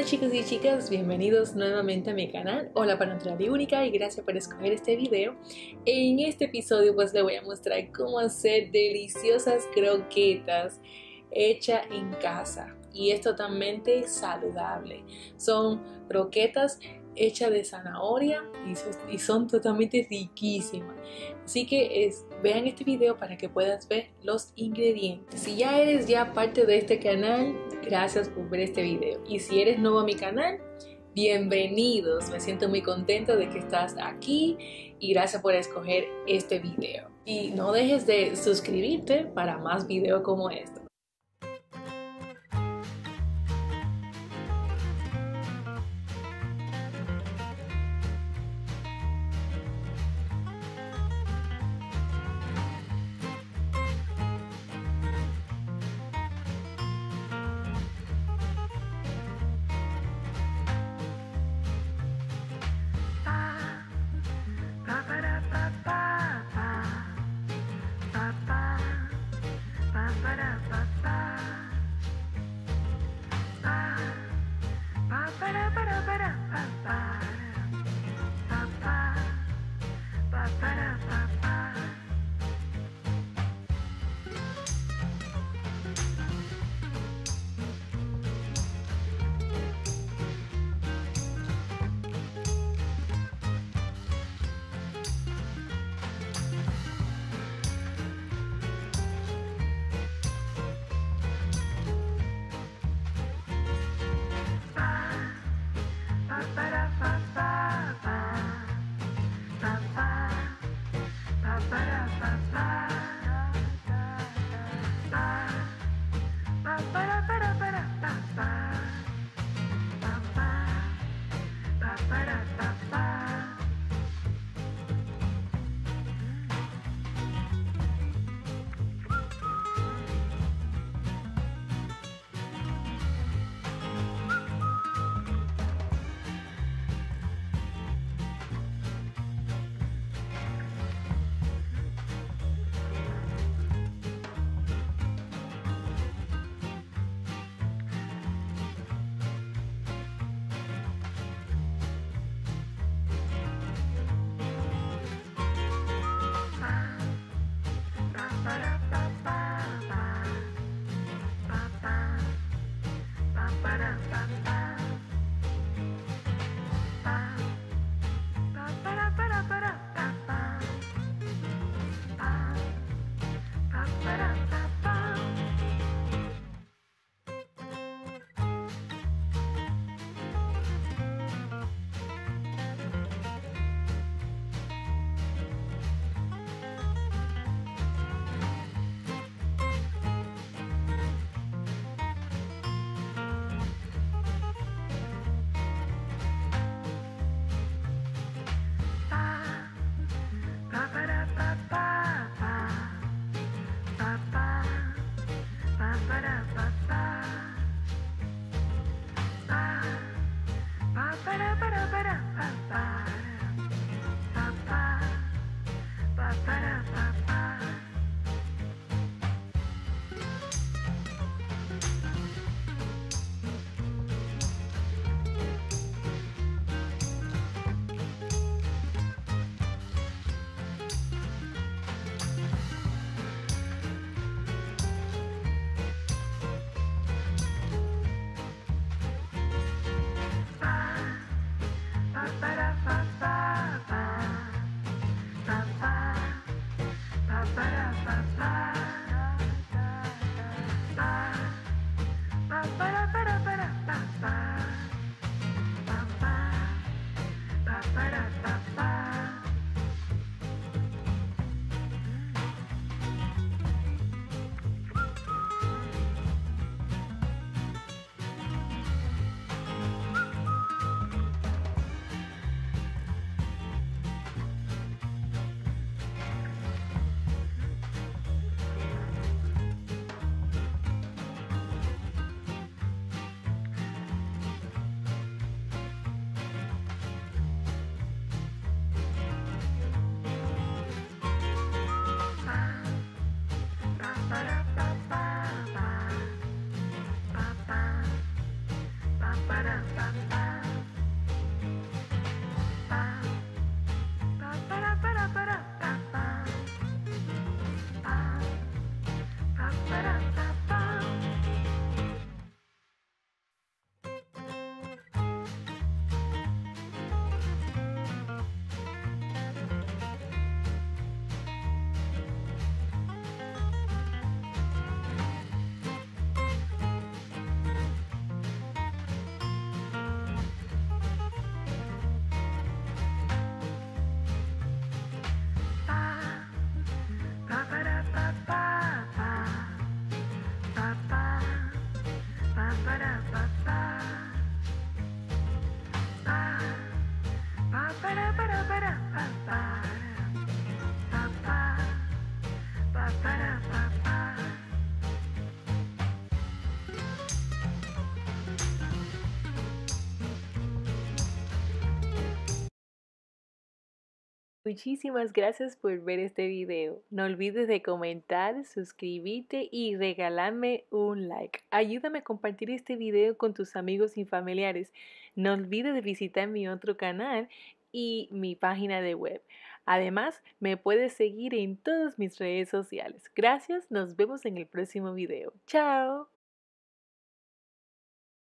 Hola chicos y chicas, bienvenidos nuevamente a mi canal. Hola para otra diúnica y gracias por escoger este video. En este episodio pues les voy a mostrar cómo hacer deliciosas croquetas hechas en casa y es totalmente saludable. Son croquetas hechas de zanahoria y son totalmente riquísimas. Así que vean este video para que puedas ver los ingredientes. Si ya eres parte de este canal, gracias por ver este video. Y si eres nuevo a mi canal, bienvenidos. Me siento muy contenta de que estás aquí y gracias por escoger este video. Y no dejes de suscribirte para más videos como estos. Ba-ba-da-ba-ba, ba-ba-da-ba. Muchísimas gracias por ver este video. No olvides de comentar, suscribirte y regalarme un like. Ayúdame a compartir este video con tus amigos y familiares. No olvides de visitar mi otro canal y mi página de web. Además, me puedes seguir en todas mis redes sociales. Gracias, nos vemos en el próximo video. ¡Chao!